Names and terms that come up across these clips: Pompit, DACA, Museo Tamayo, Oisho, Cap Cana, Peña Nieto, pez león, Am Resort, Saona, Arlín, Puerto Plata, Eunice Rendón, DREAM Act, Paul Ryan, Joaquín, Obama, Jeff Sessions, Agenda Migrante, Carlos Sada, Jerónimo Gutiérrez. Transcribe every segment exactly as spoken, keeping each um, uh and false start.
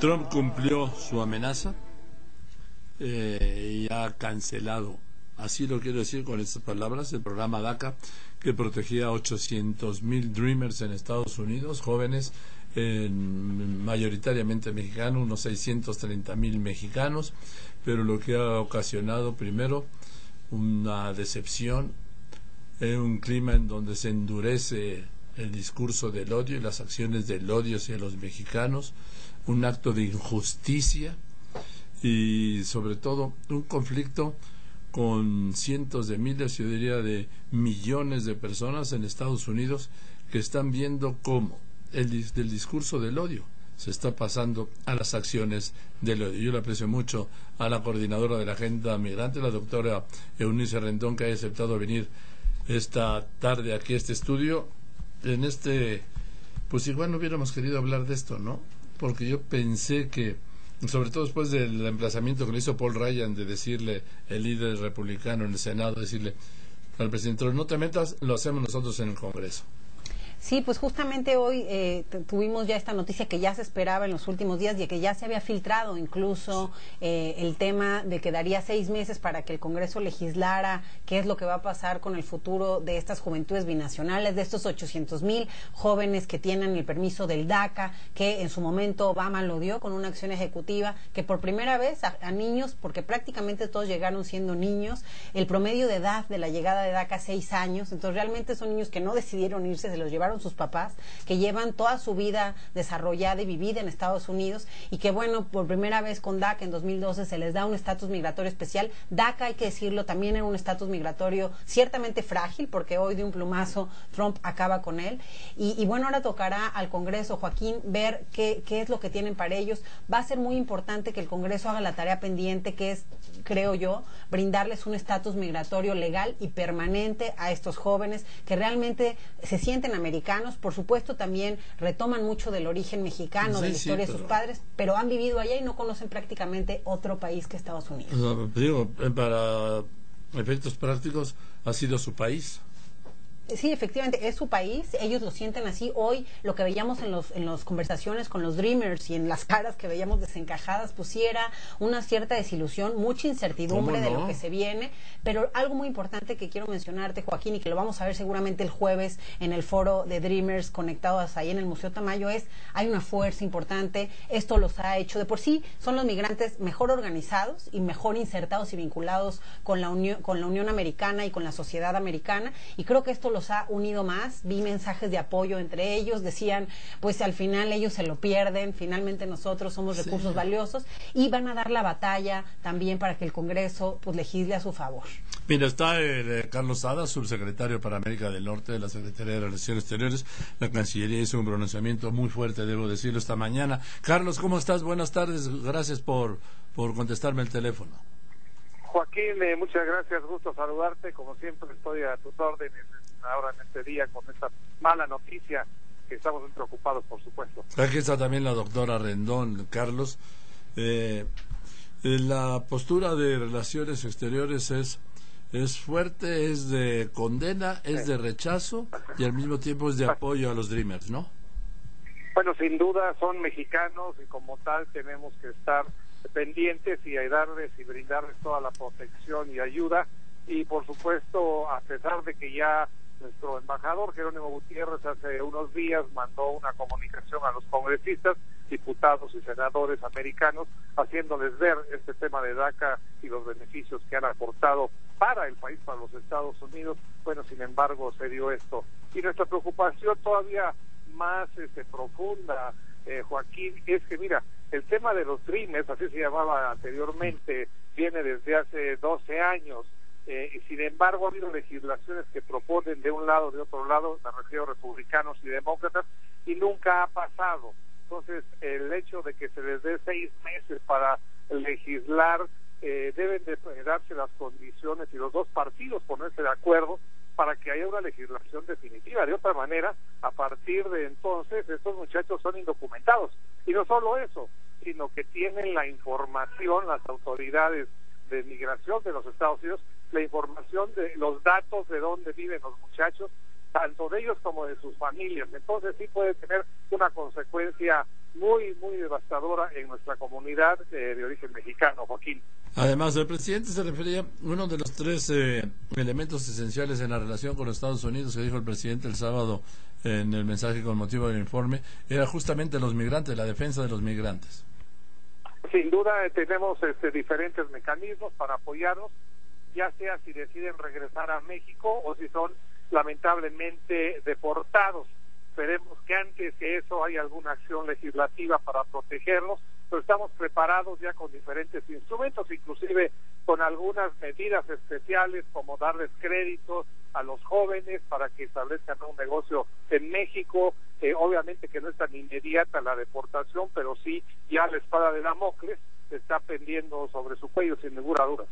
Trump cumplió su amenaza eh, y ha cancelado, así lo quiero decir con estas palabras, el programa DACA, que protegía a ochocientos mil Dreamers en Estados Unidos, jóvenes eh, mayoritariamente mexicanos, unos seiscientos treinta mil mexicanos, pero lo que ha ocasionado primero una decepción, eh, un clima en donde se endurece el discurso del odio y las acciones del odio hacia los mexicanos, un acto de injusticia y sobre todo un conflicto con cientos de miles, yo diría de millones de personas en Estados Unidos que están viendo cómo el del discurso del odio se está pasando a las acciones del odio. Yo le aprecio mucho a la coordinadora de la Agenda Migrante, la doctora Eunice Rendón, que haya aceptado venir esta tarde aquí a este estudio. En este, pues igual no hubiéramos querido hablar de esto, ¿no? Porque yo pensé que, sobre todo después del emplazamiento que le hizo Paul Ryan de decirle, el líder republicano en el Senado, decirle al presidente, no te metas, lo hacemos nosotros en el Congreso. Sí, pues justamente hoy eh, tuvimos ya esta noticia que ya se esperaba en los últimos días y que ya se había filtrado incluso eh, el tema de que daría seis meses para que el Congreso legislara qué es lo que va a pasar con el futuro de estas juventudes binacionales, de estos ochocientos mil jóvenes que tienen el permiso del DACA, que en su momento Obama lo dio con una acción ejecutiva, que por primera vez a, a niños, porque prácticamente todos llegaron siendo niños, el promedio de edad de la llegada de DACA seis años, entonces realmente son niños que no decidieron irse, se los llevaron sus papás, que llevan toda su vida desarrollada y vivida en Estados Unidos y que bueno, por primera vez con DACA en dos mil doce se les da un estatus migratorio especial. DACA, hay que decirlo, también era un estatus migratorio ciertamente frágil porque hoy de un plumazo Trump acaba con él y, y bueno, ahora tocará al Congreso, Joaquín, ver qué, qué es lo que tienen para ellos. Va a ser muy importante que el Congreso haga la tarea pendiente que es, creo yo, brindarles un estatus migratorio legal y permanente a estos jóvenes que realmente se sienten americanos. Por supuesto, también retoman mucho del origen mexicano, sí, de la historia sí, de sus padres, pero han vivido allá y no conocen prácticamente otro país que Estados Unidos. No, digo, para efectos prácticos, ha sido su país. Sí, efectivamente, es su país, ellos lo sienten así. Hoy lo que veíamos en los en las conversaciones con los Dreamers y en las caras que veíamos desencajadas, pues sí era una cierta desilusión, mucha incertidumbre de lo que se viene, pero algo muy importante que quiero mencionarte, Joaquín, y que lo vamos a ver seguramente el jueves en el foro de Dreamers conectados ahí en el Museo Tamayo, es hay una fuerza importante, esto los ha hecho, de por sí son los migrantes mejor organizados y mejor insertados y vinculados con la Unión, con la Unión Americana y con la sociedad americana, y creo que esto lo ha unido más. Vi mensajes de apoyo entre ellos, decían, pues al final ellos se lo pierden, finalmente nosotros somos recursos sí. valiosos, y van a dar la batalla también para que el Congreso pues legisle a su favor. Mira, está el, eh, Carlos Sada, subsecretario para América del Norte de la Secretaría de Relaciones Exteriores. La Cancillería hizo un pronunciamiento muy fuerte, debo decirlo, esta mañana. Carlos, ¿cómo estás? Buenas tardes, gracias por, por contestarme el teléfono. Joaquín, eh, muchas gracias, gusto saludarte, como siempre estoy a tus órdenes ahora en este día con esta mala noticia que estamos muy preocupados, por supuesto. Aquí está también la doctora Rendón, Carlos. Eh, la postura de Relaciones Exteriores es es fuerte, es de condena, es de rechazo y al mismo tiempo es de apoyo a los Dreamers, ¿no? Bueno, sin duda son mexicanos y como tal tenemos que estar pendientes y ayudarles y brindarles toda la protección y ayuda, y por supuesto, a pesar de que ya nuestro embajador Jerónimo Gutiérrez hace unos días mandó una comunicación a los congresistas, diputados y senadores americanos, haciéndoles ver este tema de DACA y los beneficios que han aportado para el país, para los Estados Unidos, bueno, sin embargo, se dio esto. Y nuestra preocupación todavía más este, profunda, eh, Joaquín, es que, mira, el tema de los Dreamers, así se llamaba anteriormente, viene desde hace doce años, Eh, y sin embargo ha habido legislaciones que proponen de un lado, de otro lado, me refiero a republicanos y demócratas, y nunca ha pasado. Entonces el hecho de que se les dé seis meses para legislar, eh, deben de darse las condiciones y los dos partidos ponerse de acuerdo para que haya una legislación definitiva. De otra manera, a partir de entonces estos muchachos son indocumentados, y no solo eso, sino que tienen la información, las autoridades de migración de los Estados Unidos, la información de los datos de dónde viven los muchachos, tanto de ellos como de sus familias. Entonces sí puede tener una consecuencia muy, muy devastadora en nuestra comunidad eh, de origen mexicano, Joaquín. Además, el presidente se refería a uno de los tres eh, elementos esenciales en la relación con los Estados Unidos, que dijo el presidente el sábado eh, en el mensaje con motivo del informe, era justamente los migrantes, la defensa de los migrantes. Sin duda eh, tenemos este, diferentes mecanismos para apoyarlos, ya sea si deciden regresar a México o si son lamentablemente deportados. Esperemos que antes de eso haya alguna acción legislativa para protegerlos, pero estamos preparados ya con diferentes instrumentos, inclusive con algunas medidas especiales como darles crédito a los jóvenes para que establezcan un negocio en México. Eh, obviamente que no es tan inmediata la deportación, pero sí ya la espada de Damocles está pendiendo sobre su cuello sin ninguna duda.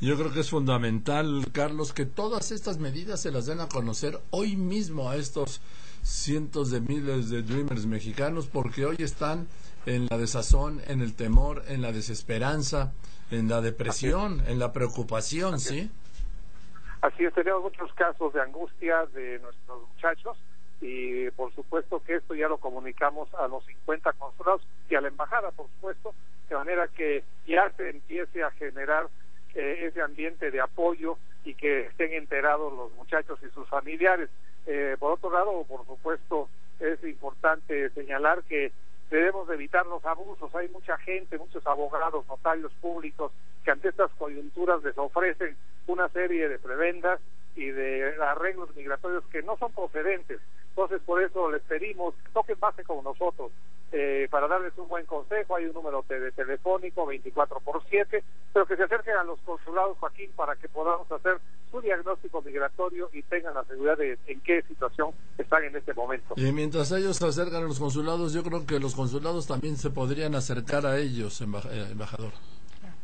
Yo creo que es fundamental, Carlos, que todas estas medidas se las den a conocer hoy mismo a estos cientos de miles de dreamers mexicanos, porque hoy están en la desazón, en el temor, en la desesperanza, en la depresión, en la preocupación, Así ¿sí? Es. Así es, tenemos muchos casos de angustia de nuestros muchachos y por supuesto que esto ya lo comunicamos a los cincuenta consulados y a la embajada, por supuesto, de manera que ya se empiece a generar eh, ese ambiente de apoyo y que estén enterados los muchachos y sus familiares. Eh, por otro lado, por supuesto, es importante señalar que debemos evitar los abusos. Hay mucha gente, muchos abogados, notarios públicos, que ante estas coyunturas les ofrecen una serie de prebendas y de arreglos migratorios que no son procedentes. Entonces, por eso les pedimos que toquen base con nosotros. Eh, para darles un buen consejo, hay un número de telefónico veinticuatro por siete, pero que se acerquen a los consulados, Joaquín, para que podamos hacer su diagnóstico migratorio y tengan la seguridad de en qué situación están en este momento. Y mientras ellos se acercan a los consulados, yo creo que los consulados también se podrían acercar a ellos, embajador.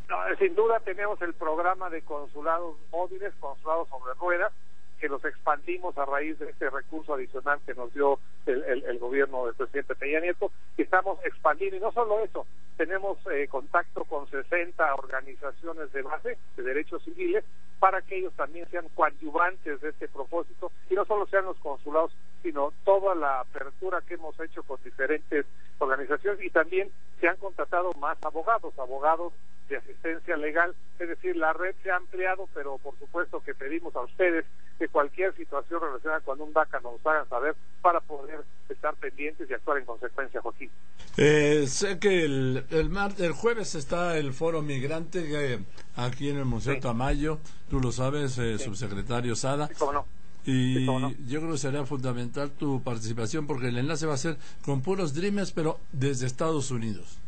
No, sin duda tenemos el programa de consulados móviles, consulados sobre ruedas, que los expandimos a raíz de este recurso adicional que nos dio el, el, el gobierno del presidente Peña Nieto, y estamos expandiendo. Y no solo eso, tenemos eh, contacto con sesenta organizaciones de base de derechos civiles para que ellos también sean coadyuvantes de este propósito, y no solo sean los consulados, sino toda la apertura que hemos hecho con diferentes organizaciones, y también se han contratado más abogados, abogados de asistencia legal, es decir, la red se ha ampliado, pero por supuesto que pedimos a ustedes que cualquier situación relacionada con un DACA nos hagan saber para poder estar pendientes y actuar en consecuencia, Joaquín. Eh, sé que el el, martes, el jueves está el foro migrante eh, aquí en el Museo sí. Tamayo, tú lo sabes, eh, sí. subsecretario Sada. Sí, cómo no. Y sí, cómo no. Yo creo que será fundamental tu participación porque el enlace va a ser con puros dreamers, pero desde Estados Unidos.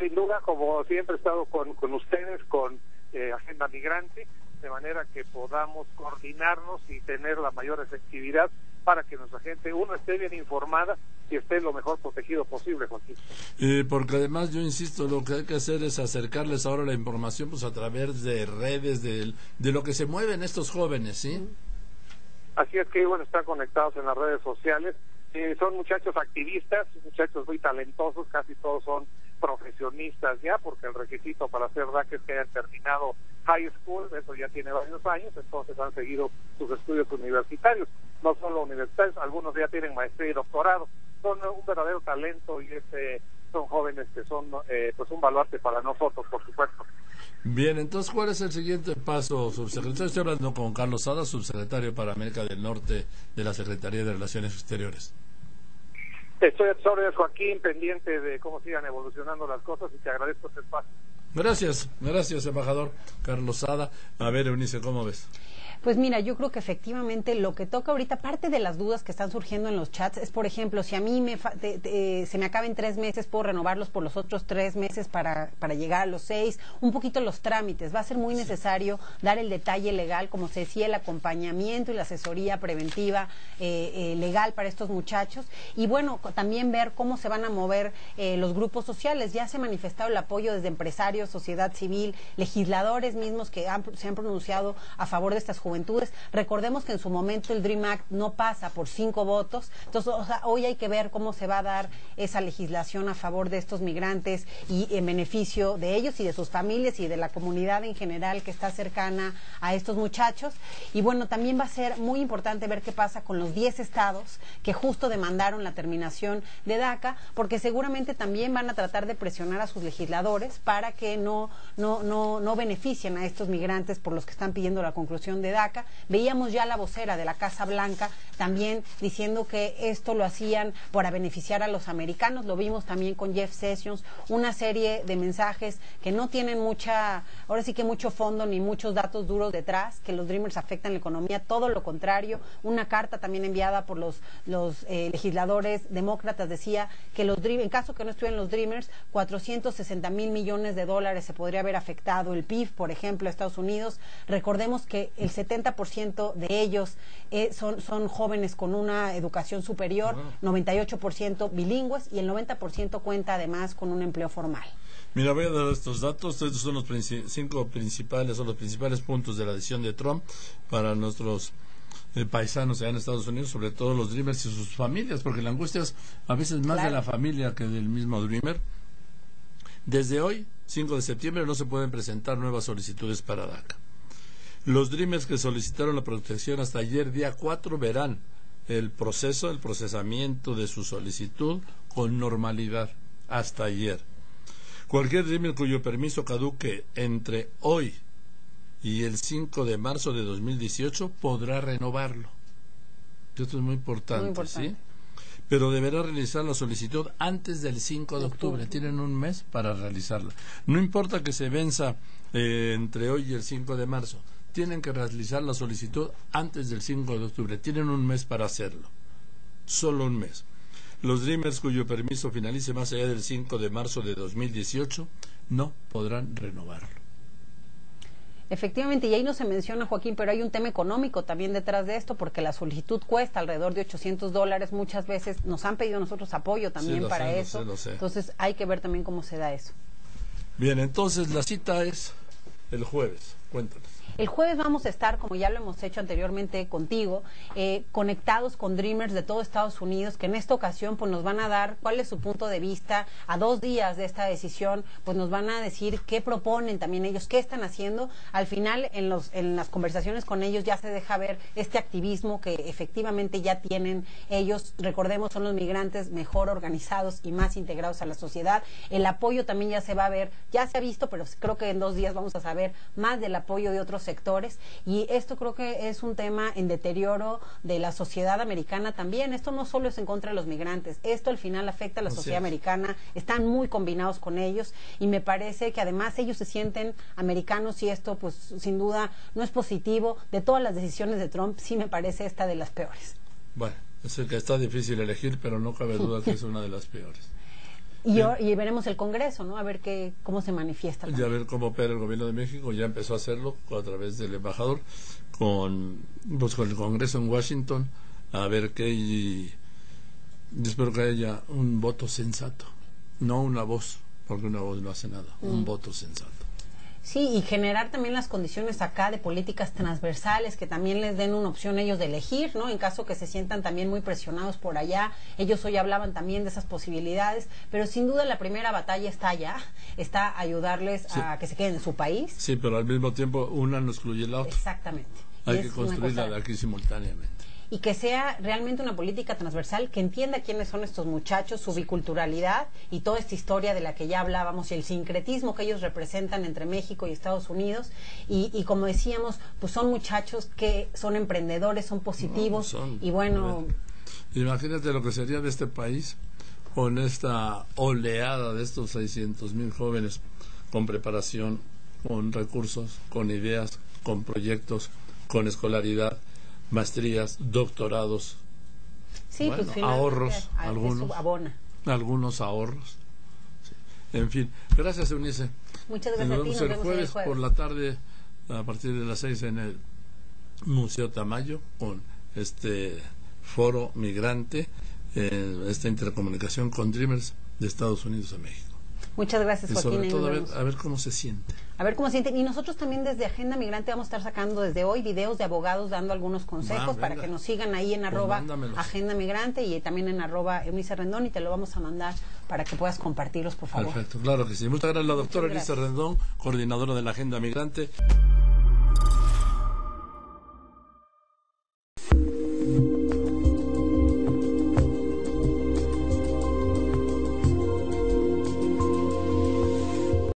Sin duda, como siempre he estado con, con ustedes, con eh, Agenda Migrante, de manera que podamos coordinarnos y tener la mayor efectividad para que nuestra gente, uno, esté bien informada y esté lo mejor protegido posible, Joaquín. Eh, porque además, yo insisto, lo que hay que hacer es acercarles ahora la información pues a través de redes, de, de lo que se mueven estos jóvenes, ¿sí? Así es que, bueno, están conectados en las redes sociales. Eh, son muchachos activistas, muchachos muy talentosos, casi todos son profesionistas ya, porque el requisito para hacer DACA es que hayan terminado high school, eso ya tiene varios años, entonces han seguido sus estudios universitarios, no solo universitarios, algunos ya tienen maestría y doctorado, son un verdadero talento y ese, son jóvenes que son eh, pues un baluarte para nosotros, por supuesto. Bien, entonces, ¿cuál es el siguiente paso, subsecretario? Estoy hablando con Carlos Sada, subsecretario para América del Norte de la Secretaría de Relaciones Exteriores. Estoy absorbido, Joaquín, pendiente de cómo sigan evolucionando las cosas y te agradezco este espacio. Gracias, gracias, embajador Carlos Sada. A ver, Eunice, ¿cómo ves? Pues mira, yo creo que efectivamente lo que toca ahorita, parte de las dudas que están surgiendo en los chats es, por ejemplo, si a mí me fa te, te, se me acaban tres meses, puedo renovarlos por los otros tres meses para, para llegar a los seis, un poquito los trámites. Va a ser muy sí. necesario dar el detalle legal, como se decía, el acompañamiento y la asesoría preventiva eh, eh, legal para estos muchachos. Y bueno, también ver cómo se van a mover eh, los grupos sociales. Ya se ha manifestado el apoyo desde empresarios, sociedad civil, legisladores mismos que han, se han pronunciado a favor de estas juventudes. Recordemos que en su momento el DREAM Act no pasa por cinco votos. Entonces, o sea, hoy hay que ver cómo se va a dar esa legislación a favor de estos migrantes y en beneficio de ellos y de sus familias y de la comunidad en general que está cercana a estos muchachos. Y bueno, también va a ser muy importante ver qué pasa con los diez estados que justo demandaron la terminación de DACA, porque seguramente también van a tratar de presionar a sus legisladores para que no, no, no, no beneficien a estos migrantes por los que están pidiendo la conclusión de DACA. Veíamos ya la vocera de la Casa Blanca también diciendo que esto lo hacían para beneficiar a los americanos. Lo vimos también con Jeff Sessions, una serie de mensajes que no tienen mucha, ahora sí que mucho fondo ni muchos datos duros detrás, que los Dreamers afectan la economía, todo lo contrario. Una carta también enviada por los, los eh, legisladores demócratas decía que los Dreamers, en caso que no estuvieran los Dreamers, cuatrocientos sesenta mil millones de dólares se podría haber afectado el P I B, por ejemplo, a Estados Unidos. Recordemos que el setenta por ciento de ellos eh, son, son jóvenes con una educación superior, noventa y ocho por ciento bilingües y el noventa por ciento cuenta además con un empleo formal. Mira, voy a dar estos datos. Estos son los princip- cinco principales, son los principales puntos de la decisión de Trump para nuestros Eh, paisanos allá en Estados Unidos, sobre todo los Dreamers y sus familias, porque la angustia es a veces más claro. de la familia que del mismo Dreamer. Desde hoy, cinco de septiembre, no se pueden presentar nuevas solicitudes para DACA. Los Dreamers que solicitaron la protección hasta ayer, día cuatro, verán el proceso, el procesamiento de su solicitud con normalidad hasta ayer. Cualquier Dreamer cuyo permiso caduque entre hoy y el cinco de marzo de dos mil dieciocho podrá renovarlo. Esto es muy importante, muy importante. ¿Sí? Pero deberá realizar la solicitud antes del cinco de octubre. Tienen un mes para realizarla. No importa que se venza eh, entre hoy y el cinco de marzo. Tienen que realizar la solicitud antes del cinco de octubre. Tienen un mes para hacerlo. Solo un mes. Los Dreamers cuyo permiso finalice más allá del cinco de marzo de dos mil dieciocho no podrán renovarlo. Efectivamente, y ahí no se menciona, Joaquín, pero hay un tema económico también detrás de esto, porque la solicitud cuesta alrededor de ochocientos dólares. Muchas veces nos han pedido nosotros apoyo también sí, para sé, eso. Lo sé, lo sé. Entonces hay que ver también cómo se da eso. Bien, entonces la cita es el jueves. Cuéntanos. El jueves vamos a estar, como ya lo hemos hecho anteriormente contigo, eh, conectados con Dreamers de todo Estados Unidos, que en esta ocasión pues nos van a dar cuál es su punto de vista a dos días de esta decisión. Pues nos van a decir qué proponen también ellos, qué están haciendo. Al final, en, los, en las conversaciones con ellos ya se deja ver este activismo que efectivamente ya tienen ellos. Recordemos, son los migrantes mejor organizados y más integrados a la sociedad. El apoyo también ya se va a ver, ya se ha visto, pero creo que en dos días vamos a saber más del apoyo de otros sectores, y esto creo que es un tema en deterioro de la sociedad americana también. Esto no solo es en contra de los migrantes, esto al final afecta a la sociedad americana, están muy combinados con ellos, y me parece que además ellos se sienten americanos, y esto pues sin duda no es positivo. De todas las decisiones de Trump, sí me parece esta de las peores. Bueno, es el que está difícil elegir, pero no cabe duda que es una de las peores. Y, y veremos el Congreso, ¿no? A ver qué, cómo se manifiesta. También. Y a ver cómo opera el gobierno de México. Ya empezó a hacerlo a través del embajador con, pues, con el Congreso en Washington. A ver qué. Y espero que haya un voto sensato. No una voz, porque una voz no hace nada. Mm. Un voto sensato. Sí, y generar también las condiciones acá de políticas transversales que también les den una opción ellos de elegir, ¿no? En caso que se sientan también muy presionados por allá. Ellos hoy hablaban también de esas posibilidades, pero sin duda la primera batalla está allá, está ayudarles sí. a que se queden en su país. Sí, pero al mismo tiempo una no excluye la otra. Exactamente. Hay que construirla de aquí simultáneamente. Y que sea realmente una política transversal que entienda quiénes son estos muchachos, su biculturalidad y toda esta historia de la que ya hablábamos, y el sincretismo que ellos representan entre México y Estados Unidos. Y, y como decíamos, pues son muchachos que son emprendedores, son positivos. No, son, y bueno, imagínate lo que sería de este país con esta oleada de estos seiscientos mil jóvenes con preparación, con recursos, con ideas, con proyectos, con escolaridad, maestrías, doctorados, sí, bueno, pues ahorros, algunos, algunos ahorros, sí. En fin, gracias, Eunice. Muchas gracias. Nos vemos, a ti, nos el, vemos jueves el jueves por la tarde a partir de las seis en el Museo Tamayo con este foro migrante, eh, esta intercomunicación con Dreamers de Estados Unidos a México. Muchas gracias, Joaquín. Y sobre todo a ver, a ver cómo se siente. A ver cómo se siente. Y nosotros también desde Agenda Migrante vamos a estar sacando desde hoy videos de abogados dando algunos consejos, ah, para que nos sigan ahí en pues arroba mándamelos. Agenda Migrante, y también en arroba Eunice Rendón, y te lo vamos a mandar para que puedas compartirlos, por favor. Perfecto, claro que sí. Muchas gracias a la doctora Eunice Rendón, coordinadora de la Agenda Migrante.